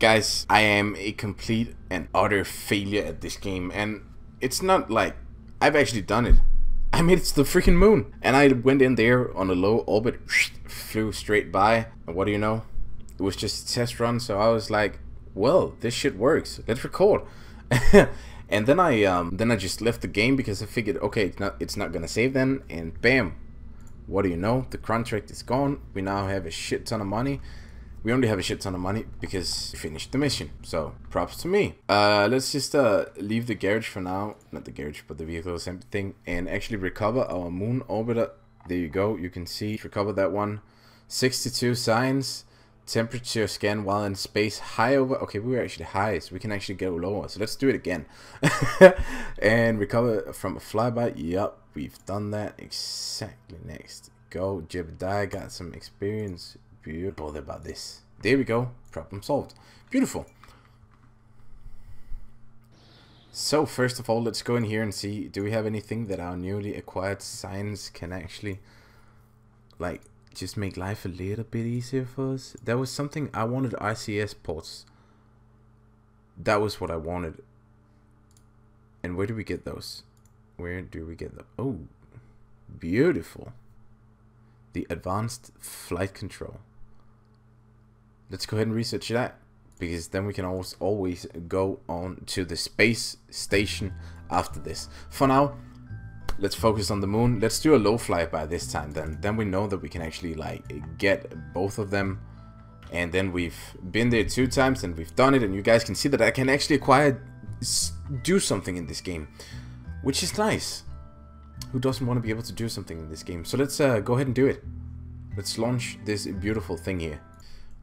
Guys, I am a complete and utter failure at this game, and it's not like I've actually done it. I made it to the freaking moon, and I went in there on a low orbit, flew straight by, and what do you know? It was just a test run, so I was like, well, this shit works, let's record. And then I just left the game because I figured, okay, it's not gonna save then, and bam, what do you know? The contract is gone. We now have a shit ton of money. We only have a shit ton of money because we finished the mission, so props to me. Let's just leave the garage for now, not the garage but the vehicle assembly thing, and actually recover our moon orbiter. There you go, you can see, recover that one. 62 science, temperature scan while in space, high over. Okay, we were actually high, so we can actually go lower, so let's do it again. And recover from a flyby. Yup, we've done that exactly. Next go. Jebediah got some experience. Beautiful about this. There we go, problem solved. Beautiful. So first of all, let's go in here and see, do we have anything that our newly acquired science can actually like just make life a little bit easier for us? That was something I wanted. RCS ports, that was what I wanted. And where do we get those? Where do we get them? Oh, beautiful. The advanced flight control. Let's go ahead and research that, because then we can always go on to the space station after this. For now, let's focus on the moon. Let's do a low flyby this time, then we know that we can actually like get both of them. And then we've been there 2 times and we've done it, and you guys can see that I can actually do something in this game, which is nice. Who doesn't want to be able to do something in this game? So let's go ahead and do it. Let's launch this beautiful thing here.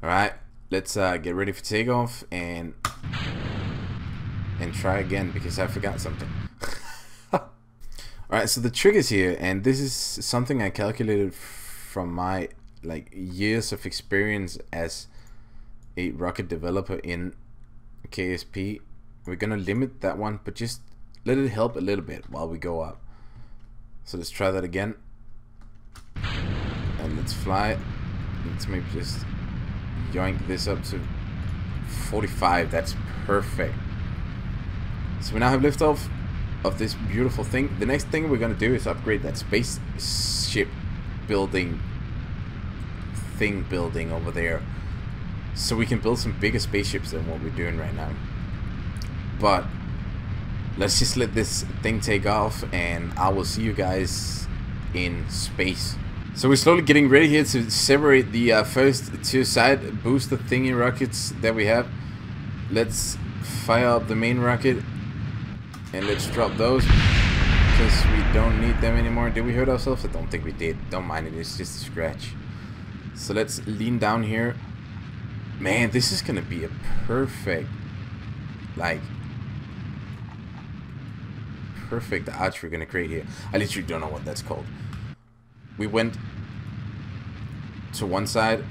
Alright, let's get ready for takeoff and try again, because I forgot something. Alright, so the triggers here, and this is something I calculated from my like years of experience as a rocket developer in KSP. We're gonna limit that one, but just let it help a little bit while we go up. So let's try that again, and let's fly. Let's maybe just yoink this up to 45. That's perfect. So we now have liftoff of this beautiful thing. The next thing we're gonna do is upgrade that spaceship building thing building over there, so we can build some bigger spaceships than what we're doing right now. But let's just let this thing take off, and I will see you guys in space. So we're slowly getting ready here to separate the first 2 side booster thingy rockets that we have. Let's fire up the main rocket, and let's drop those, because we don't need them anymore. Did we hurt ourselves? I don't think we did. Don't mind it, it's just a scratch. So let's lean down here. Man, this is gonna be a perfect, like, perfect arch we're gonna create here. I literally don't know what that's called. We went to one side,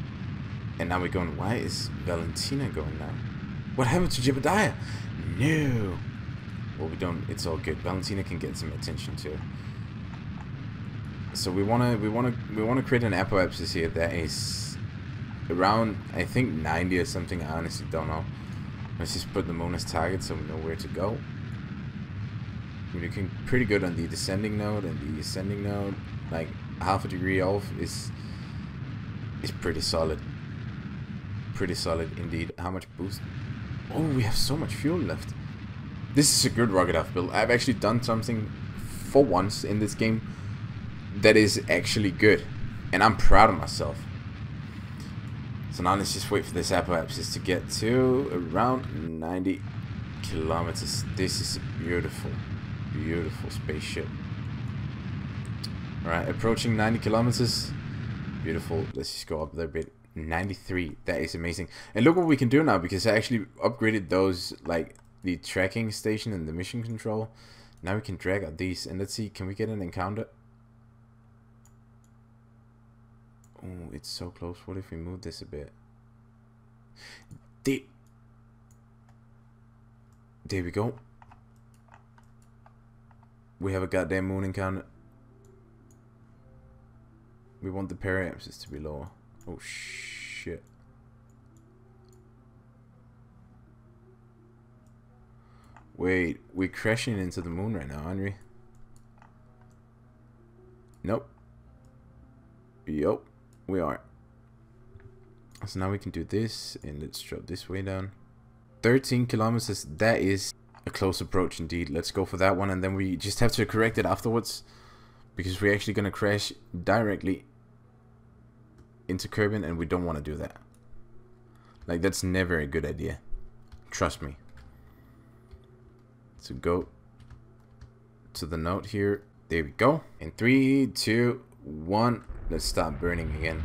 and now we're going. Why is Valentina going now? What happened to Jebediah? No. Well, we don't. It's all good. Valentina can get some attention too. So we wanna create an apoapsis here that is around, I think, 90 or something. I honestly don't know. Let's just put the moon as target so we know where to go. We're looking pretty good on the descending node and the ascending node. Like half a degree off is pretty solid. Pretty solid indeed. How much boost? Oh, we have so much fuel left. This is a good rocket I've built. I've actually done something for once in this game that is actually good, and I'm proud of myself. So now let's just wait for this apoapsis to get to around 90 kilometers. This is beautiful. Beautiful spaceship. Alright, approaching 90 kilometers. Beautiful. Let's just go up there a bit. 93. That is amazing. And look what we can do now, because I actually upgraded those, like the tracking station and the mission control. Now we can drag out these, and let's see, can we get an encounter? Oh, it's so close. What if we move this a bit? There we go. We have a goddamn moon encounter. We want the periapsis to be lower. Oh shit. Wait, we're crashing into the moon right now, aren't we? Nope. Yup, we are. So now we can do this, and let's drop this way down. 13 kilometers, that is a close approach indeed. Let's go for that one, and then we just have to correct it afterwards, because we're actually going to crash directly into Kerbin, and we don't want to do that. Like, that's never a good idea. Trust me. So go to the note here. There we go. In 3, 2, 1, let's start burning again.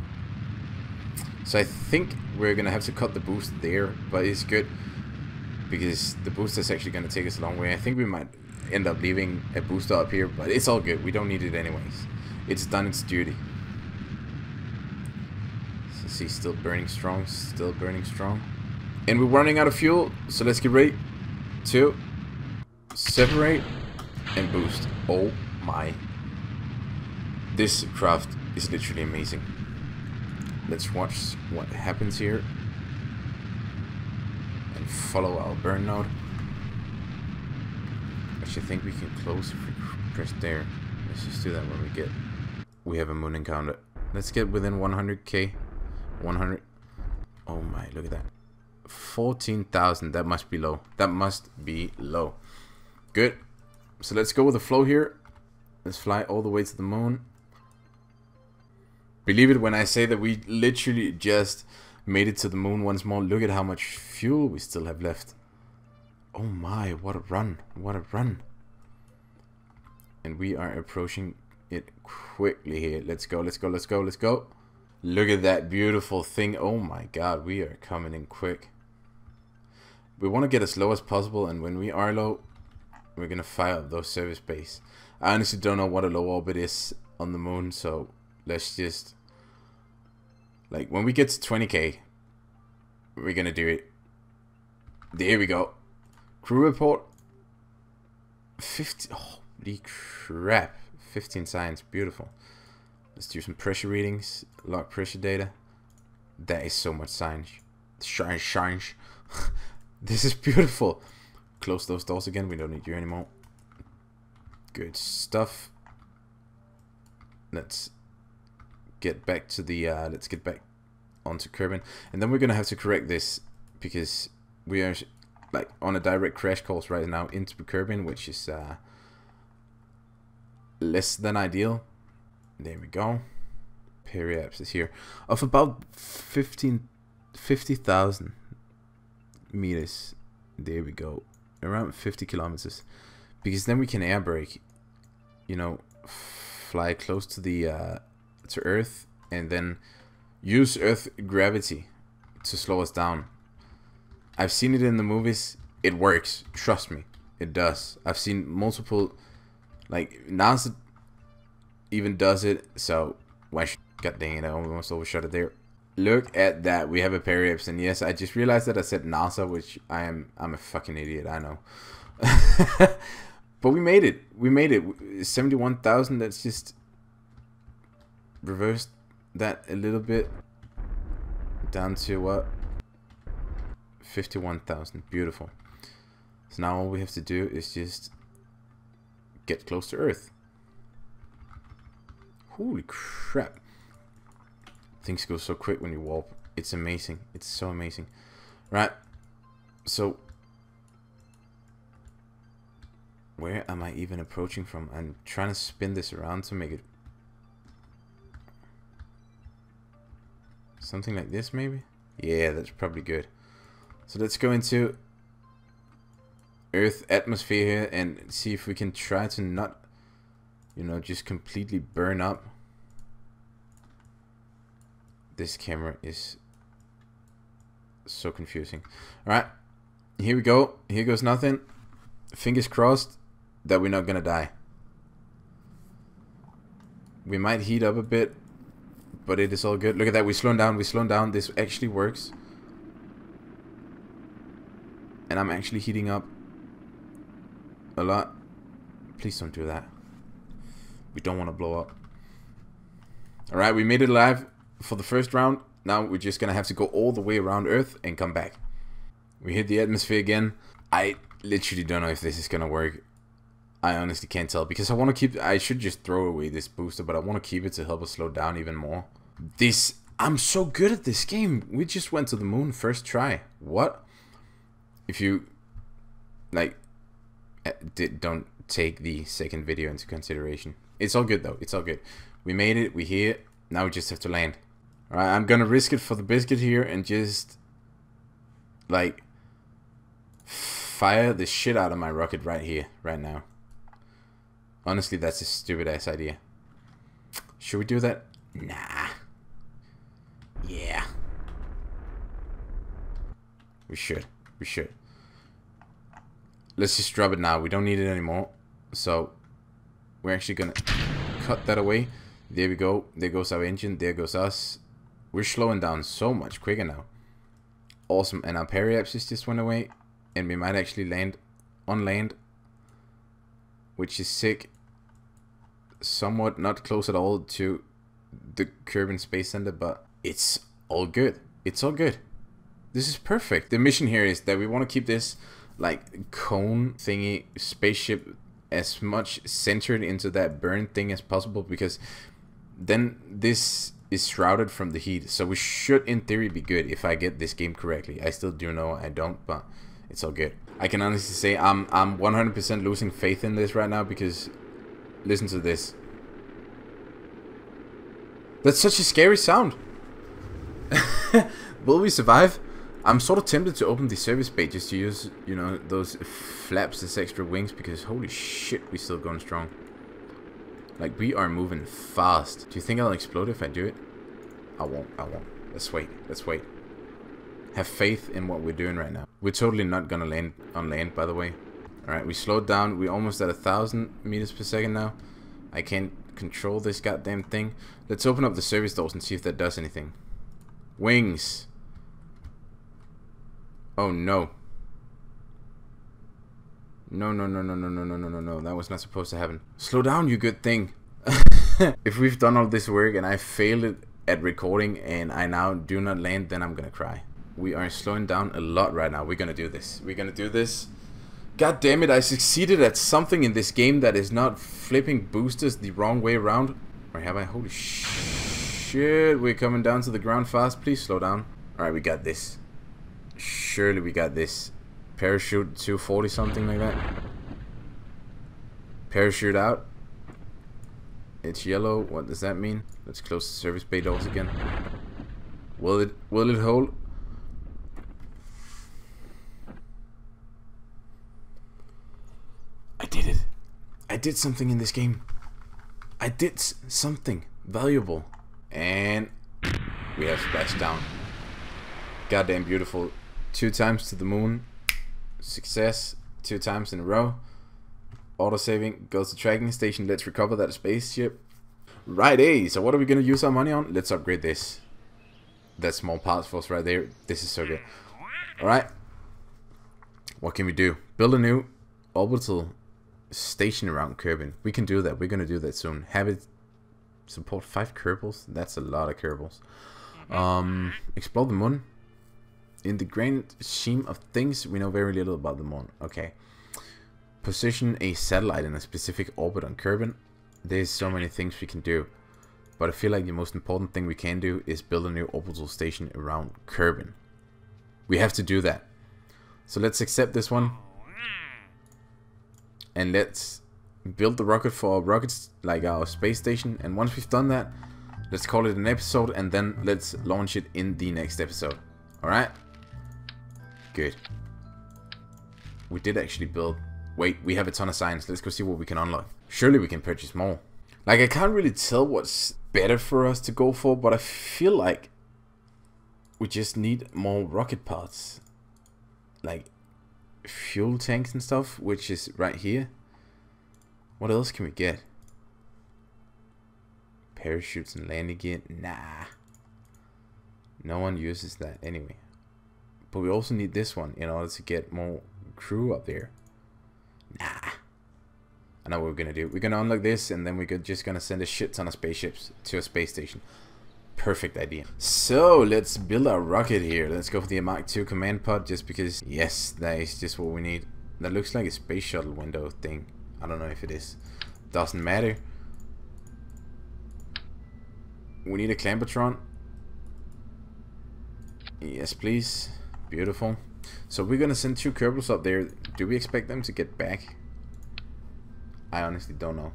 So I think we're gonna have to cut the boost there, but it's good because the booster is actually gonna take us a long way. I think we might end up leaving a booster up here, but it's all good. We don't need it anyways. It's done its duty. So see, still burning strong, still burning strong. And we're running out of fuel, so let's get ready to separate and boost. Oh my. This craft is literally amazing. Let's watch what happens here and follow our burn node. Actually, I think we can close if we press there. Let's just do that when we get. We have a moon encounter. Let's get within 100k. 100. Oh my, look at that. 14,000. That must be low. That must be low. Good. So let's go with the flow here. Let's fly all the way to the moon. Believe it when I say that we literally just made it to the moon once more. Look at how much fuel we still have left. Oh my, what a run. What a run. And we are approaching it quickly here. Let's go, let's go, let's go, let's go. Look at that beautiful thing. Oh my god, we are coming in quick. We want to get as low as possible, and when we are low, we're going to fire up those service bays. I honestly don't know what a low orbit is on the moon, so let's just, like, when we get to 20k, we're gonna do it. There we go. Crew report. 50. Holy crap. 15 science. Beautiful. Let's do some pressure readings. Log pressure data. That is so much science. Science. This is beautiful. Close those doors again. We don't need you anymore. Good stuff. Let's get back to the let's get back onto Kerbin, and then we're gonna have to correct this because we are like on a direct crash course right now into Kerbin, which is less than ideal. There we go. Periapsis is here of about 50,000 meters. There we go, around 50 kilometers, because then we can air brake, you know, fly close to the to Earth, and then use Earth gravity to slow us down. I've seen it in the movies. It works. Trust me, it does. I've seen multiple, like, NASA even does it. So why should, god dang it, I almost overshot it there. Look at that. We have a periapsis, and yes, I just realized that I said NASA, which I'm a fucking idiot, I know. But we made it. We made it. 71,000. That's just reversed that a little bit down to what, 51,000. Beautiful. So now all we have to do is just get close to Earth. Holy crap, things go so quick when you warp. It's amazing. It's so amazing. Right, so where am I even approaching from? I'm trying to spin this around to make it something like this, maybe? Yeah, that's probably good. So let's go into Earth atmosphere here and see if we can try to not, you know, just completely burn up. This camera is so confusing. Alright, here we go. Here goes nothing. Fingers crossed that we're not gonna die. We might heat up a bit, but it is all good. Look at that, we're slowing down, we're slowing down. This actually works. And I'm actually heating up a lot. Please don't do that. We don't want to blow up. Alright, we made it alive for the first round. Now we're just going to have to go all the way around Earth and come back. We hit the atmosphere again. I literally don't know if this is gonna work. I honestly can't tell because I want to keep. I should just throw away this booster, but I want to keep it to help us slow down even more. This, I'm so good at this game. We just went to the moon first try. What? If you like, don't take the second video into consideration. It's all good though. It's all good. We made it. We're here. Now we just have to land. All right. I'm gonna risk it for the biscuit here and just like fire the shit out of my rocket right here, right now. Honestly, that's a stupid ass idea. Should we do that? Nah. Yeah. We should. We should. Let's just drop it now. We don't need it anymore. So, we're actually gonna cut that away. There we go. There goes our engine. There goes us. We're slowing down so much quicker now. Awesome. And our periapsis just went away. And we might actually land on land. Which is sick. Somewhat not close at all to the Kerbin Space Center, but it's all good. It's all good. This is perfect. The mission here is that we want to keep this like cone thingy spaceship as much centered into that burn thing as possible, because then this is shrouded from the heat. So we should in theory be good if I get this game correctly. I still do know I don't, but it's all good. I can honestly say I'm 100% losing faith in this right now, because listen to this. That's such a scary sound. Will we survive? I'm sort of tempted to open the service bay just to use, you know, those flaps as extra wings, because holy shit, we're still going strong. Like, we are moving fast. Do you think I'll explode if I do it? I won't. I won't. Let's wait. Let's wait. Have faith in what we're doing right now. We're totally not gonna land on land, by the way. Alright, we slowed down. We're almost at 1,000 meters per second now. I can't control this goddamn thing. Let's open up the service doors and see if that does anything. Wings. Oh no. No, no, no, no, no, no, no, no, no, no. That was not supposed to happen. Slow down, you good thing. If we've done all this work and I failed it at recording and I now do not land, then I'm gonna cry. We are slowing down a lot right now. We're gonna do this. We're gonna do this. God damn it, I succeeded at something in this game that is not flipping boosters the wrong way around. Or have I? Holy shit, we're coming down to the ground fast. Please slow down. Alright, we got this. Surely we got this. Parachute 240, something like that. Parachute out. It's yellow. What does that mean? Let's close the service bay doors again. Will it hold? I did it. I did something in this game. I did something valuable. And we have splashed down. Goddamn beautiful. 2 times to the moon. Success. 2 times in a row. Auto-saving. Goes to tracking station. Let's recover that spaceship. Right-ay. So what are we going to use our money on? Let's upgrade this. That small parts for us right there. This is so good. Alright. What can we do? Build a new orbital station around Kerbin. We can do that. We're going to do that soon. Have it support 5 Kerbals. That's a lot of Kerbals. Explore the moon. In the grand scheme of things, we know very little about the moon. Okay. Position a satellite in a specific orbit on Kerbin. There's so many things we can do. But I feel like the most important thing we can do is build a new orbital station around Kerbin. We have to do that. So let's accept this one. And let's build the rocket for our rockets, like our space station. And once we've done that, let's call it an episode. And then let's launch it in the next episode. Alright. Good. We did actually build. Wait, we have a ton of science. Let's go see what we can unlock. Surely we can purchase more. Like, I can't really tell what's better for us to go for, but I feel like we just need more rocket parts. Like fuel tanks and stuff, which is right here. What else can we get? Parachutes and landing gear? Nah. No one uses that anyway. But we also need this one in order to get more crew up there. Nah. I know what we're gonna do. We're gonna unlock this and then we're just gonna send a shit ton of spaceships to a space station. Perfect idea. So let's build our rocket here. Let's go for the Mk2 command pod just because, yes, that is just what we need. That looks like a space shuttle window thing. I don't know if it is. Doesn't matter. We need a Clampotron. Yes, please. Beautiful. So we're gonna send 2 Kerbals up there. Do we expect them to get back? I honestly don't know.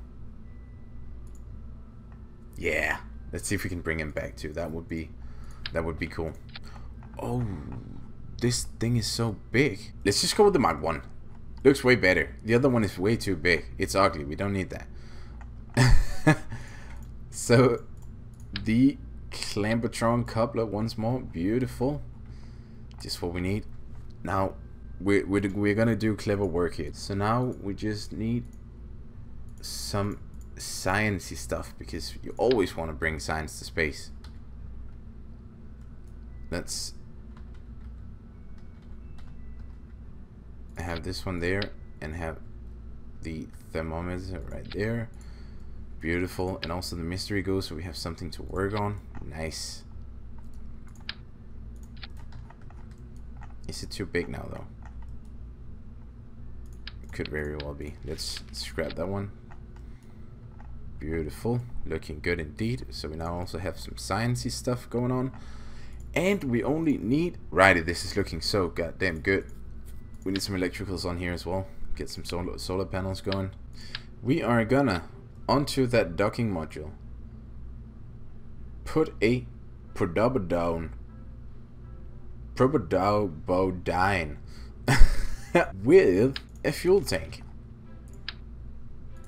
Yeah. Let's see if we can bring him back too. That would be cool. Oh, this thing is so big. Let's just go with the Mach 1. Looks way better. The other one is way too big. It's ugly. We don't need that. So the Clampotron coupler once more. Beautiful. Just what we need. Now we're gonna do clever work here. So now we just need some sciencey stuff, because you always want to bring science to space. Let's have this one there and have the thermometer right there. Beautiful. And also the mystery goes, so we have something to work on. Nice. Is it too big now though? It could very well be. Let's scrap that one. Beautiful, looking good indeed. So we now also have some sciencey stuff going on, and we only need, righty, this is looking so goddamn good. We need some electricals on here as well, get some solar panels going. We are gonna, onto that docking module, put a probodine with a fuel tank,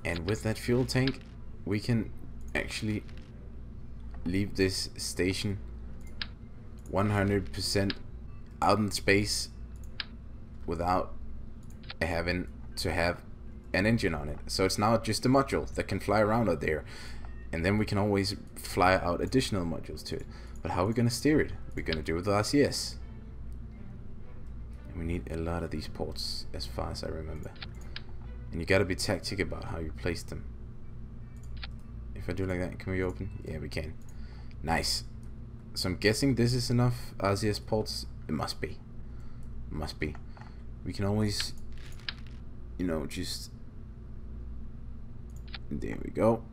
and with that fuel tank we can actually leave this station 100% out in space without having to have an engine on it. So it's now just a module that can fly around out there, and then we can always fly out additional modules to it. But how are we going to steer it? We're going to do it with RCS, and we need a lot of these ports as far as I remember, and you got to be tactical about how you place them. If I do like that, can we open? Yeah, we can. Nice. So I'm guessing this is enough RCS ports. It must be. Must be. We can always, you know, just... There we go.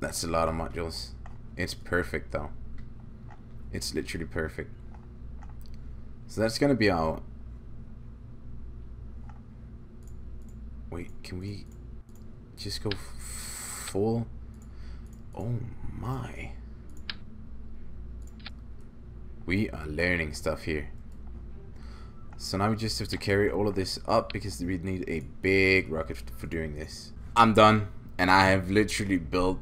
That's a lot of modules. It's perfect though. It's literally perfect. So that's gonna be our... Wait, can we just go... Oh my, we are learning stuff here. So now we just have to carry all of this up, because we need a big rocket for doing this. I'm done, and I have literally built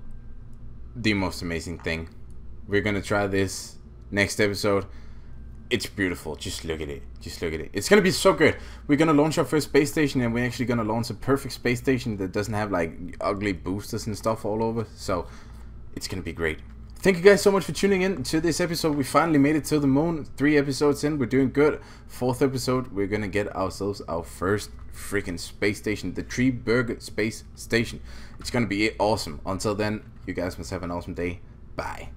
the most amazing thing. We're gonna try this next episode. It's beautiful. Just look at it. Just look at it. It's gonna be so good. We're gonna launch our first space station, and we're actually gonna launch a perfect space station that doesn't have like ugly boosters and stuff all over. So it's gonna be great. Thank you guys so much for tuning in to this episode. We finally made it to the moon. 3 episodes in, we're doing good. 4th episode, we're gonna get ourselves our first freaking space station, the TreeBurgers space station. It's gonna be awesome. Until then, you guys must have an awesome day. Bye.